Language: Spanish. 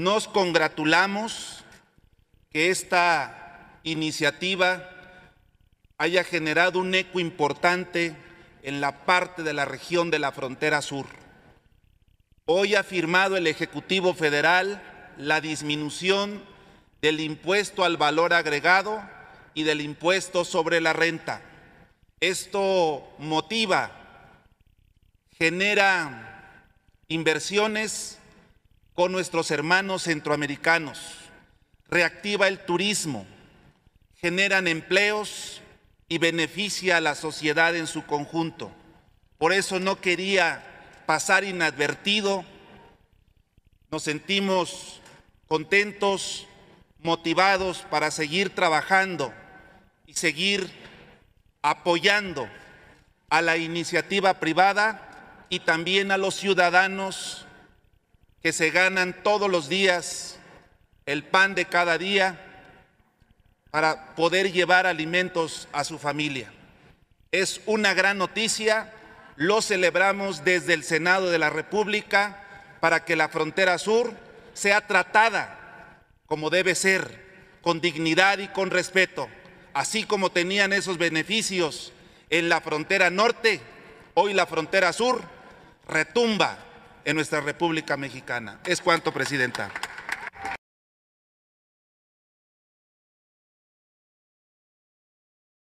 Nos congratulamos que esta iniciativa haya generado un eco importante en la parte de la región de la frontera sur. Hoy ha firmado el Ejecutivo Federal la disminución del impuesto al valor agregado y del impuesto sobre la renta. Esto motiva, genera inversiones con nuestros hermanos centroamericanos, reactiva el turismo, generan empleos y beneficia a la sociedad en su conjunto. Por eso no quería pasar inadvertido. Nos sentimos contentos, motivados para seguir trabajando y seguir apoyando a la iniciativa privada y también a los ciudadanos que se ganan todos los días el pan de cada día para poder llevar alimentos a su familia. Es una gran noticia, lo celebramos desde el Senado de la República para que la frontera sur sea tratada como debe ser, con dignidad y con respeto. Así como tenían esos beneficios en la frontera norte, hoy la frontera sur retumba en nuestra República Mexicana. Es cuanto, Presidenta.